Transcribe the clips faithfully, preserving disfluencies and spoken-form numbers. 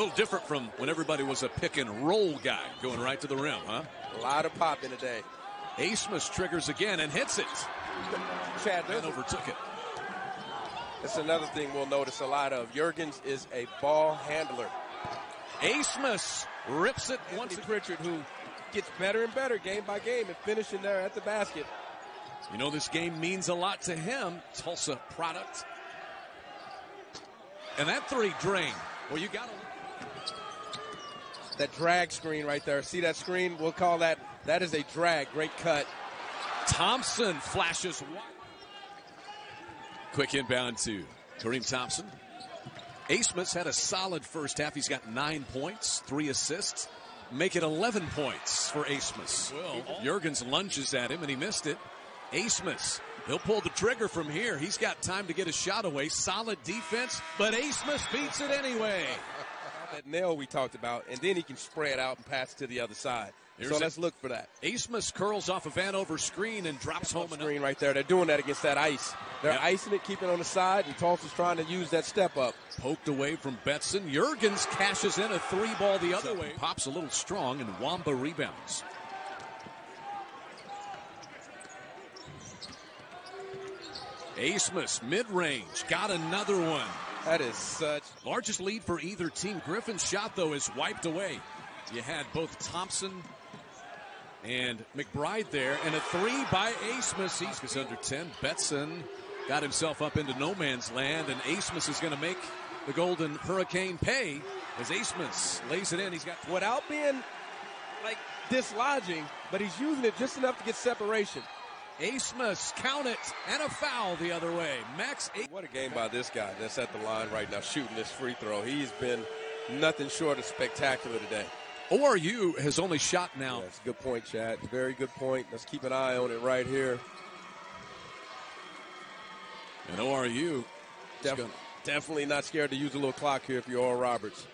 A little different from when everybody was a pick and roll guy going right to the rim, huh? A lot of pop in today. Asemus triggers again and hits it. Chad, and overtook it. That's another thing we'll notice a lot of. Jurgens is a ball handler. Asemus rips it once. Richard, who gets better and better game by game and finishing there at the basket. You know, this game means a lot to him. Tulsa product. And that three drain. Well, you got to. That drag screen right there. See that screen? We'll call that. That is a drag. Great cut. Thompson flashes wide. Quick inbound to Kareem Thompson. Asemus had a solid first half. He's got nine points, three assists. Make it eleven points for Asemus. Well, Jurgens lunges at him, and he missed it. Asemus, he'll pull the trigger from here. He's got time to get a shot away. Solid defense, but Asemus beats it anyway. That nail we talked about, and then he can spread out and pass to the other side. Here's so it. Let's look for that. Asemus curls off a Vanover screen and drops home. Screen up. Right there. They're doing that against that ice. They're yep. icing it, keeping it on the side, and Tulsa's trying to use that step up. Poked away from Betson. Jurgens cashes in a three ball the other way. Pops a little strong, and Wamba rebounds. Asemus, mid-range, got another one. That is such. Largest lead for either team. Griffin's shot, though, is wiped away. You had both Thompson and McBride there. And a three by Asemus. He's under ten. Betson got himself up into no man's land. And Asemus is going to make the Golden Hurricane pay as Asemus lays it in. He's got, without being, like, dislodging, but he's using it just enough to get separation. Asemus, count it, and a foul the other way. Max. A what a game by this guy that's at the line right now shooting this free throw. He's been nothing short of spectacular today. O R U has only shot now. Yeah, that's a good point, Chad. Very good point. Let's keep an eye on it right here. And O R U Def gonna... definitely not scared to use a little clock here if you're Oral Roberts.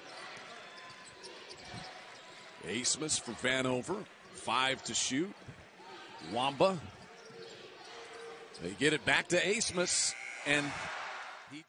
Asemus from Vanover. Five to shoot. Wamba. They get it back to Asemus, and he